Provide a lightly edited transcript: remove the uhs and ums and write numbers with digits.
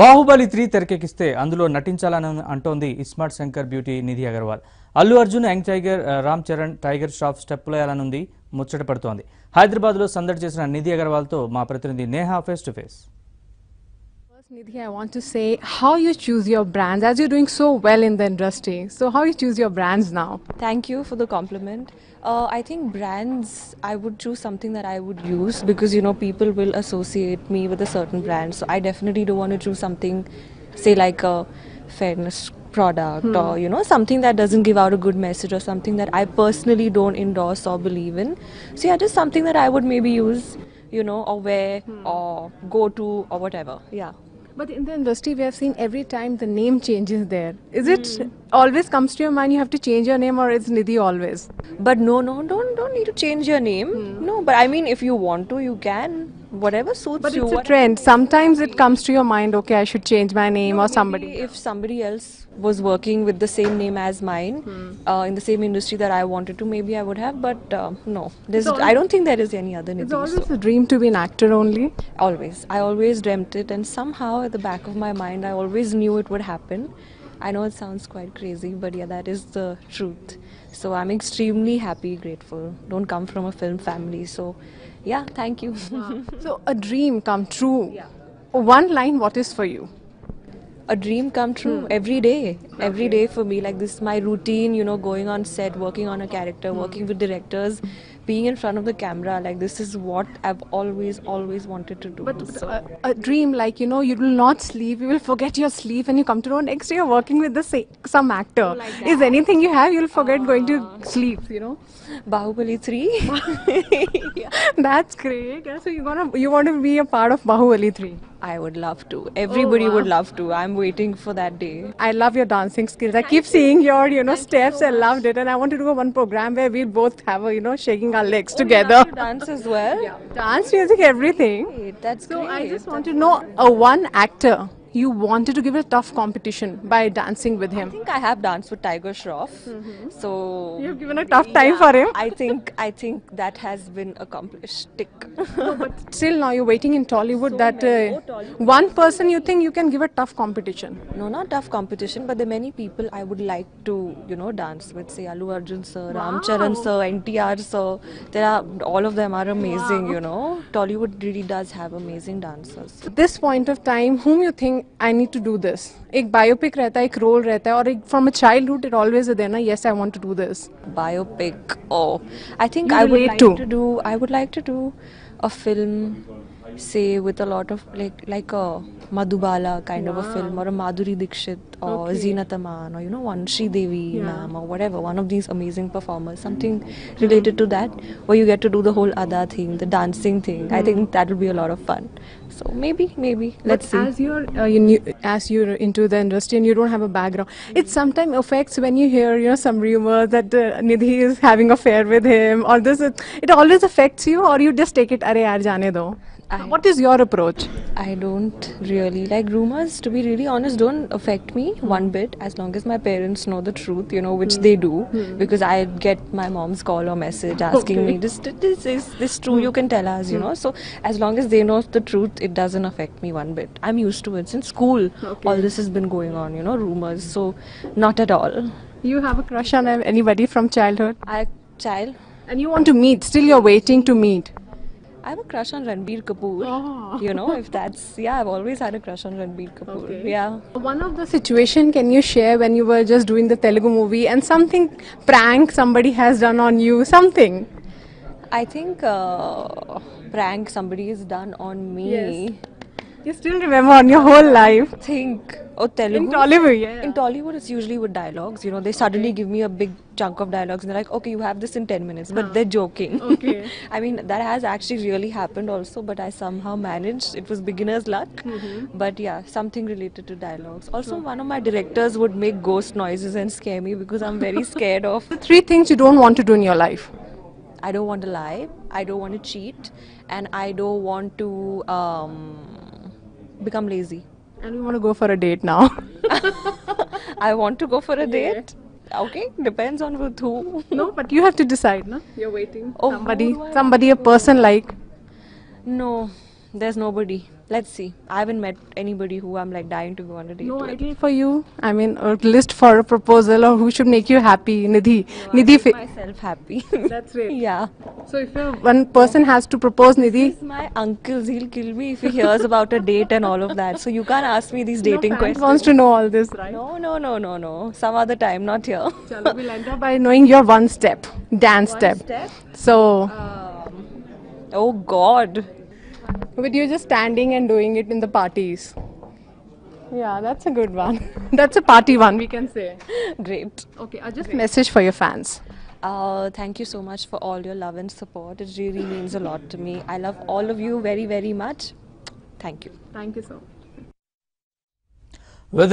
బాహుబలి 3 తెరకెక్కిస్తే అందులో నటించాలని అంటోంది iSmart Shankar beauty Nidhi Agarwal. Allu Arjun, young tiger Ram Charan, tiger Shroff స్టెప్పులేయాలనుంది ముచ్చట పడుతోంది. హైదరాబాద్లో సందడి చేసిన నిధి అగర్వాల్తో మా ప్రతినిధి Neha face to face. First, Nidhi, I want to say how you choose your brands, as you're doing so well in the industry. So how you choose your brands now? Thank you for the compliment. I think brands, I would choose something that I would use because, you know, people will associate me with a certain brand. So I definitely don't want to choose something, say like a fairness product or, you know, something that doesn't give out a good message or something that I personally don't endorse or believe in. So yeah, just something that I would maybe use, you know, or wear or go to or whatever. Yeah. But in the industry, we have seen every time the name changes there. Is it always comes to your mind you have to change your name, or is Nidhi always? But no, don't need to change your name. No, but I mean, if you want to, you can. Whatever suits but you. But it's a trend. Sometimes it comes to your mind, okay, I should change my name or somebody. If somebody else was working with the same name as mine, in the same industry that I wanted to, maybe I would have. But no, I don't think there is any other Nidhi. It's always a dream to be an actor only? Always. I always dreamt it, and somehow at the back of my mind, I always knew it would happen. I know it sounds quite crazy, but yeah, that is the truth. So I'm extremely happy, grateful. Don't come from a film family, so yeah, thank you. So a dream come true. Yeah. One line, what is for you? A dream come true every day. Okay. Every day for me, like this is my routine, you know, going on set, working on a character, working with directors, being in front of the camera, like this is what I've always wanted to do. But so a dream, like, you know, you will not sleep, you will forget your sleep and you come to know next day you're working with the some actor. Oh, like is anything you have, you'll forget going to sleep, you know. Baahubali 3. Yeah. That's great. Yeah, so you want to be a part of Baahubali 3? I would love to. Everybody would love to. I'm waiting for that day. I love your dancing skills. I keep seeing your, you know, steps. I loved it, and I want to do one program where we'll both have a, you know, shaking our legs together. You dance as well? Yeah. Dance, music, everything. Great. That's so great. I just want to know one actor you wanted to give a tough competition by dancing with him. I think I have danced with Tiger Shroff. So you've given a tough time for him. I think that has been accomplished. No, but still now you're waiting in Tollywood, so that Tollywood, one person you think you can give a tough competition. No, not tough competition, but there are many people I would like to, you know, dance with. Say Allu Arjun sir, Ram Charan sir, NTR sir. There are, all of them are amazing, you know. Tollywood really does have amazing dancers. At this point of time, whom you think I need to do this? एक biopic रहता है, एक role रहता है, और एक from a childhood it always is there ना, yes I want to do this. Biopic, oh, I think I would like to do, a film, say with a lot of, like a Madhubala kind of a film, or a Madhuri Dixit, or Zeenat Aman, or, you know, one Sridevi ma'am, or whatever, one of these amazing performers, something related to that, where you get to do the whole Adha thing, the dancing thing. I think that would be a lot of fun. So maybe, let's see. As you're into the industry and you don't have a background, it sometimes affects when you hear, you know, some rumors that Nidhi is having an affair with him, or this, it always affects you, or you just take it, arre yaar jaane do. What is your approach? I don't really like rumors, to be really honest. Don't affect me one bit, as long as my parents know the truth, you know, which they do, because I get my mom's call or message asking me, is this true, you can tell us, you know. So as long as they know the truth, it doesn't affect me one bit. I'm used to it since school. All this has been going on, you know, rumors, so not at all. You have a crush on anybody from childhood? And you want to meet, still you're waiting to meet? I have a crush on Ranbir Kapoor, you know, if that's, yeah, I've always had a crush on Ranbir Kapoor, yeah. One of the situation can you share when you were just doing the Telugu movie and something, prank somebody has done on you, something? I think prank somebody has done on me. Yes. You still remember on your whole life? Telugu. In Tollywood, yeah. In Tollywood, it's usually with dialogues, you know, they suddenly give me a big chunk of dialogues and they're like, okay, you have this in 10 minutes, but they're joking. I mean, that has actually really happened also, but I somehow managed. It was beginner's luck, but yeah, something related to dialogues. Also, one of my directors would make ghost noises and scare me because I'm very scared of... The three things you don't want to do in your life? I don't want to lie, I don't want to cheat, and I don't want to... become lazy. And we want to go for a date now. I want to go for a date. Okay, depends on with who. No, but you have to decide, no? You're waiting. Oh, somebody, a person like. No, there's nobody. Let's see. I haven't met anybody who I'm like dying to go on a date. No idea for you. I mean, a list for a proposal or who should make you happy, Nidhi. No, Nidhi, make myself happy. That's right. Yeah. So if one person has to propose, Nidhi. This is my uncle. He'll kill me if he hears about a date and all of that. So you can't ask me these dating questions. Wants to know all this, right? No. Some other time, not here. Chalo, we'll end up by knowing your one step, dance step. So. Oh God. But you're just standing and doing it in the parties. Yeah, that's a good one. That's a party one, we can say. Great. Okay, just a message for your fans. Thank you so much for all your love and support. It really means a lot to me. I love all of you very, very much. Thank you. Thank you so much.